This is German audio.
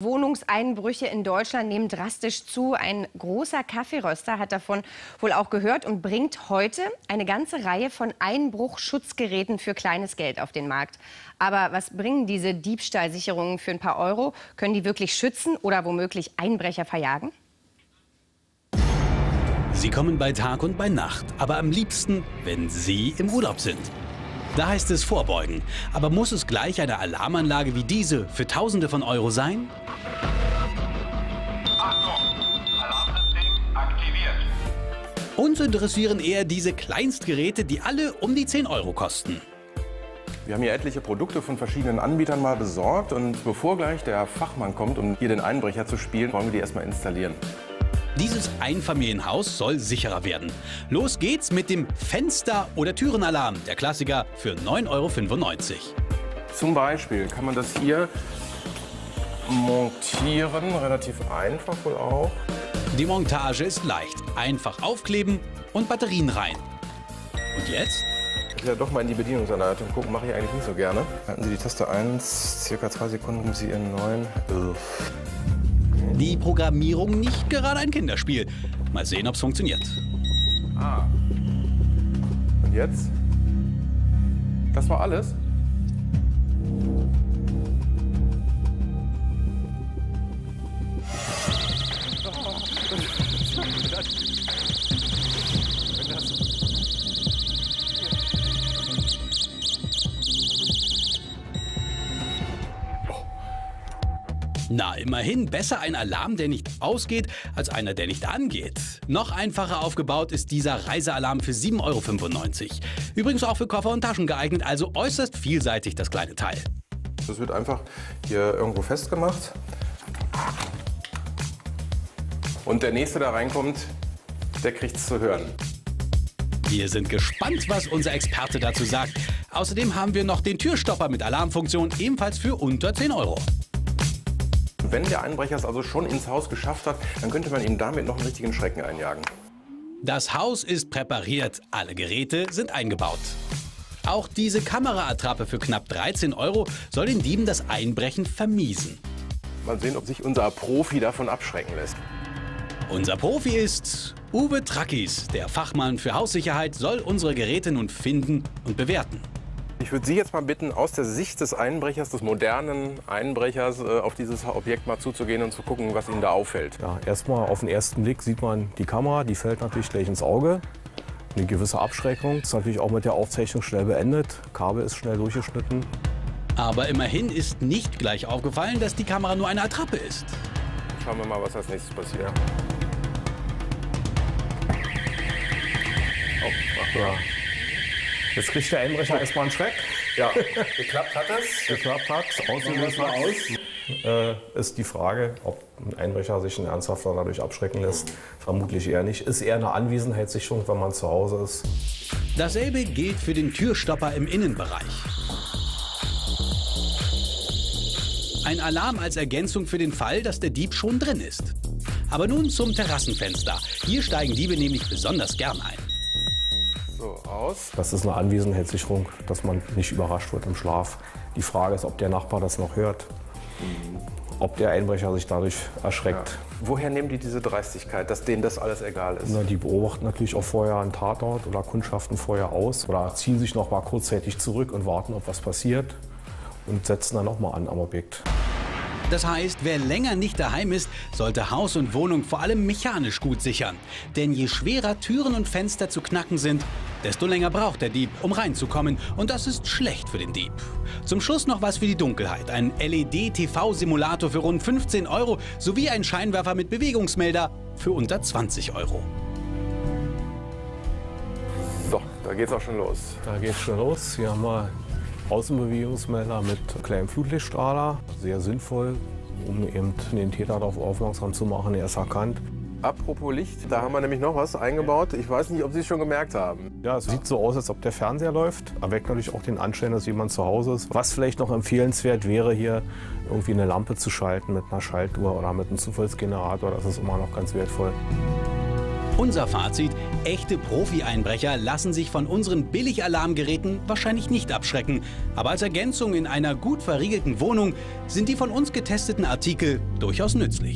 Wohnungseinbrüche in Deutschland nehmen drastisch zu. Ein großer Kaffeeröster hat davon wohl auch gehört und bringt heute eine ganze Reihe von Einbruchschutzgeräten für kleines Geld auf den Markt. Aber was bringen diese Diebstahlsicherungen für ein paar Euro? Können die wirklich schützen oder womöglich Einbrecher verjagen? Sie kommen bei Tag und bei Nacht, aber am liebsten, wenn Sie im Urlaub sind. Da heißt es vorbeugen. Aber muss es gleich eine Alarmanlage wie diese für Tausende von Euro sein? Achtung! Alarmsystem aktiviert. Uns interessieren eher diese Kleinstgeräte, die alle um die 10 Euro kosten. Wir haben hier etliche Produkte von verschiedenen Anbietern mal besorgt. Und bevor gleich der Fachmann kommt, um hier den Einbrecher zu spielen, wollen wir die erstmal installieren. Dieses Einfamilienhaus soll sicherer werden. Los geht's mit dem Fenster- oder Türenalarm, der Klassiker für 9,95 €. Zum Beispiel kann man das hier montieren, relativ einfach wohl auch. Die Montage ist leicht. Einfach aufkleben und Batterien rein. Und jetzt? Ich will ja doch mal in die Bedienungsanleitung gucken, mache ich eigentlich nicht so gerne. Halten Sie die Taste 1, circa 2 Sekunden, um Sie in 9, 11. Die Programmierung nicht gerade ein Kinderspiel. Mal sehen, ob es funktioniert. Ah. Und jetzt? Das war alles? Na, immerhin besser ein Alarm, der nicht ausgeht, als einer, der nicht angeht. Noch einfacher aufgebaut ist dieser Reisealarm für 7,95 €. Übrigens auch für Koffer und Taschen geeignet, also äußerst vielseitig das kleine Teil. Das wird einfach hier irgendwo festgemacht. Und der Nächste, der reinkommt, der kriegt's zu hören. Wir sind gespannt, was unser Experte dazu sagt. Außerdem haben wir noch den Türstopper mit Alarmfunktion, ebenfalls für unter 10 Euro. Wenn der Einbrecher es also schon ins Haus geschafft hat, dann könnte man ihm damit noch einen richtigen Schrecken einjagen. Das Haus ist präpariert, alle Geräte sind eingebaut. Auch diese Kameraattrappe für knapp 13 € soll den Dieben das Einbrechen vermiesen. Mal sehen, ob sich unser Profi davon abschrecken lässt. Unser Profi ist Uwe Trackis. Der Fachmann für Haussicherheit soll unsere Geräte nun finden und bewerten. Ich würde Sie jetzt mal bitten, aus der Sicht des Einbrechers, des modernen Einbrechers, auf dieses Objekt mal zuzugehen und zu gucken, was Ihnen da auffällt. Ja, erstmal auf den ersten Blick sieht man die Kamera, die fällt natürlich gleich ins Auge. Eine gewisse Abschreckung, ist natürlich auch mit der Aufzeichnung schnell beendet. Kabel ist schnell durchgeschnitten. Aber immerhin ist nicht gleich aufgefallen, dass die Kamera nur eine Attrappe ist. Schauen wir mal, was als nächstes passiert. Oh, ach ja. Jetzt kriegt der Einbrecher erstmal einen Schreck. Ja, geklappt hat es. Geklappt hat es. Auslösen mal aus. Ist die Frage, ob ein Einbrecher sich ein Ernsthafter dadurch abschrecken lässt. Vermutlich eher nicht. Ist eher eine Anwesenheitssicherung, wenn man zu Hause ist. Dasselbe gilt für den Türstopper im Innenbereich. Ein Alarm als Ergänzung für den Fall, dass der Dieb schon drin ist. Aber nun zum Terrassenfenster. Hier steigen Diebe nämlich besonders gern ein. Das ist eine Anwesenheitssicherung, dass man nicht überrascht wird im Schlaf. Die Frage ist, ob der Nachbar das noch hört, ob der Einbrecher sich dadurch erschreckt. Ja. Woher nehmen die diese Dreistigkeit, dass denen das alles egal ist? Na, die beobachten natürlich auch vorher einen Tatort oder kundschaften vorher aus oder ziehen sich noch mal kurzzeitig zurück und warten, ob was passiert und setzen dann noch mal an am Objekt. Das heißt, wer länger nicht daheim ist, sollte Haus und Wohnung vor allem mechanisch gut sichern. Denn je schwerer Türen und Fenster zu knacken sind, desto länger braucht der Dieb, um reinzukommen. Und das ist schlecht für den Dieb. Zum Schluss noch was für die Dunkelheit. Ein LED-TV-Simulator für rund 15 € sowie ein Scheinwerfer mit Bewegungsmelder für unter 20 €. So, da geht's auch schon los. Da geht's schon los. Hier haben wir Außenbewegungsmelder mit kleinem Flutlichtstrahler. Sehr sinnvoll, um eben den Täter darauf aufmerksam zu machen, er ist erkannt. Apropos Licht, da haben wir nämlich noch was eingebaut. Ich weiß nicht, ob Sie es schon gemerkt haben. Ja, es sieht so aus, als ob der Fernseher läuft. Erweckt natürlich auch den Anschein, dass jemand zu Hause ist. Was vielleicht noch empfehlenswert wäre, hier irgendwie eine Lampe zu schalten mit einer Schaltuhr oder mit einem Zufallsgenerator. Das ist immer noch ganz wertvoll. Unser Fazit: Echte Profi-Einbrecher lassen sich von unseren Billig-Alarmgeräten wahrscheinlich nicht abschrecken. Aber als Ergänzung in einer gut verriegelten Wohnung sind die von uns getesteten Artikel durchaus nützlich.